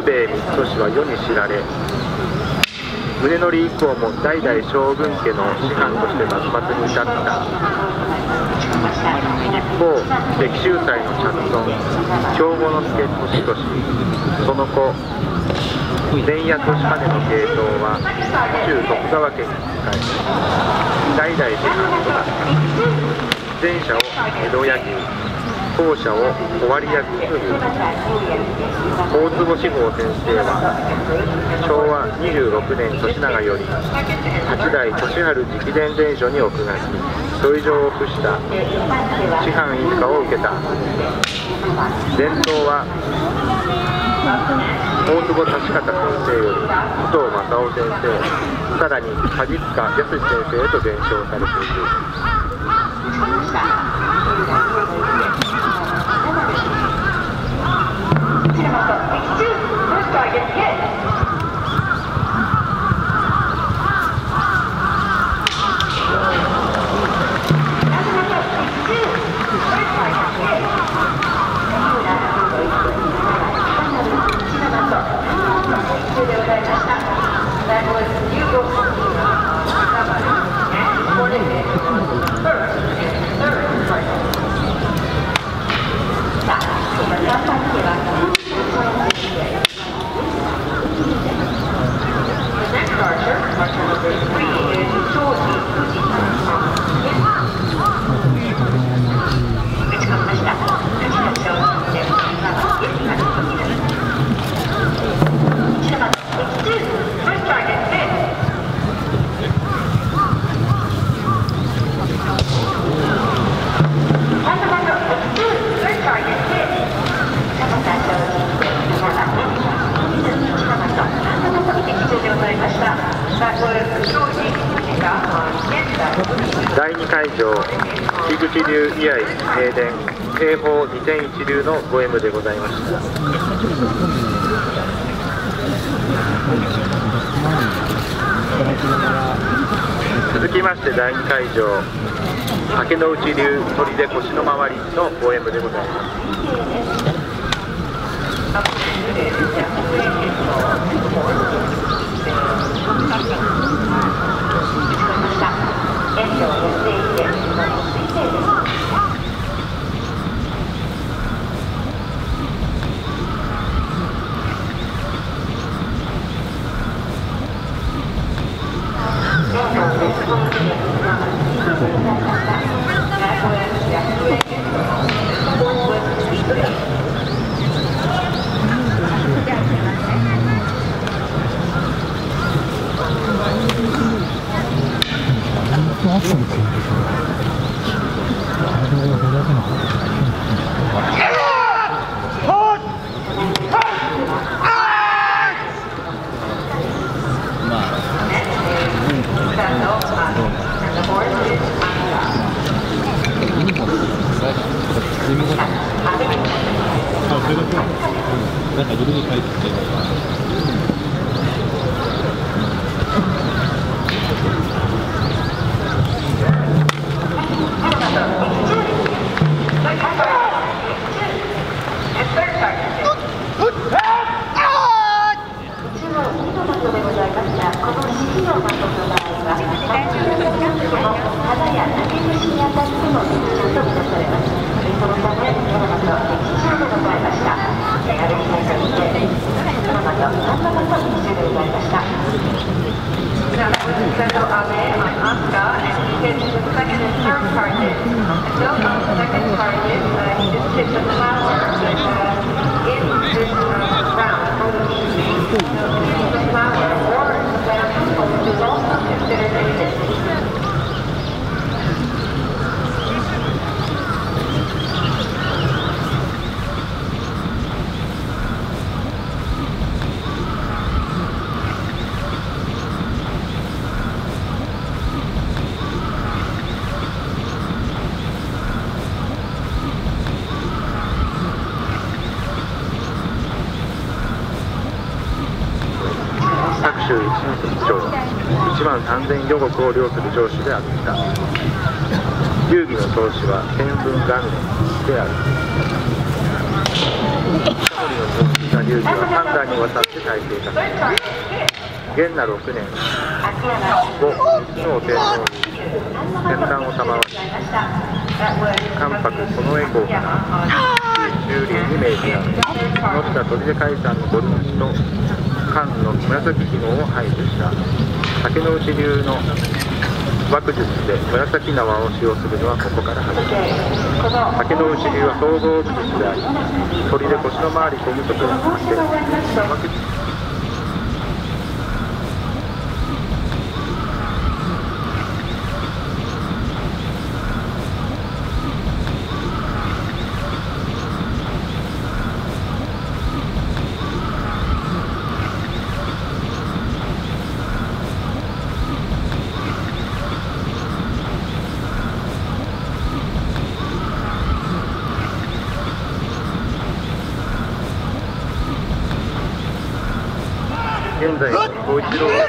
久兵衛光利は世に知られ、宗則以降も代々将軍家の師範として幕末に至った。一方、歴秀斎の嫡孫兵庫之助利利、その子前夜利兼の系統は旧徳川家に仕え、代々家臣となった。前者を江戸柳生、後者を尾張焼きという。大坪志法先生は昭和26年年長より八代利治直伝伝書に奥書き、それ以上を付した師範一家を受けた。伝統は大坪達方先生より武藤正雄先生、さらに梶塚靖先生へと伝承されている。ご縁でございました。続きまして第2会場、竹之内流鳥で腰の周りのご縁でございます。予告を領する上司であった。流儀の当主は天文元年である。有事は3段にわたって耐えていた。元和6年後、天皇に戦乱を賜し、関白近衛公から駐輪に命じられ、その下砦会山の五輪氏と漢の紫紐を排除した。竹之内流の爆術で紫縄を使用するのはここから始まる。竹之内流は総合武術であり、鳥で腰の周り小太くを使って爆術。現在の孝一郎の交流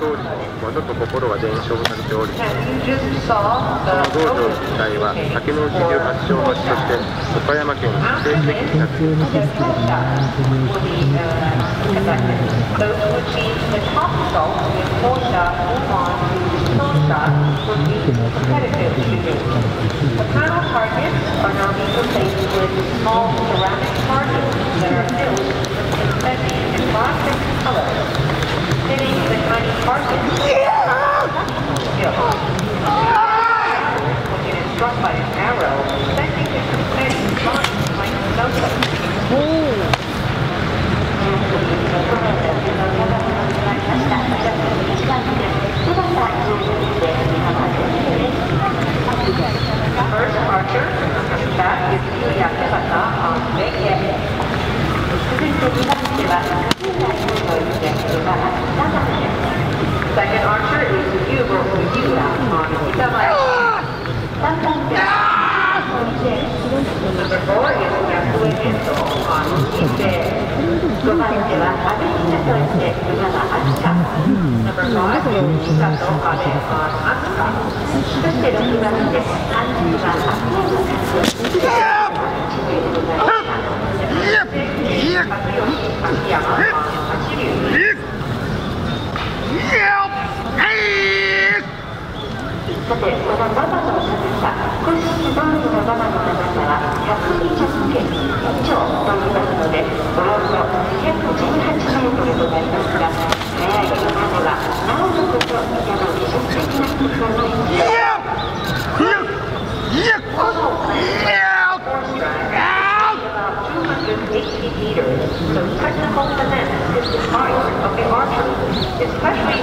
当時も技と心が伝承されており、その道場自体は竹之内流発祥の地として岡山県に指定的になっています。第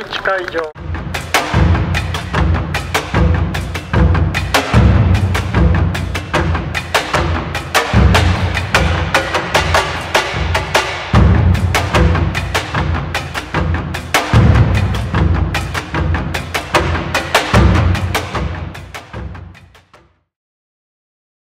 一会場。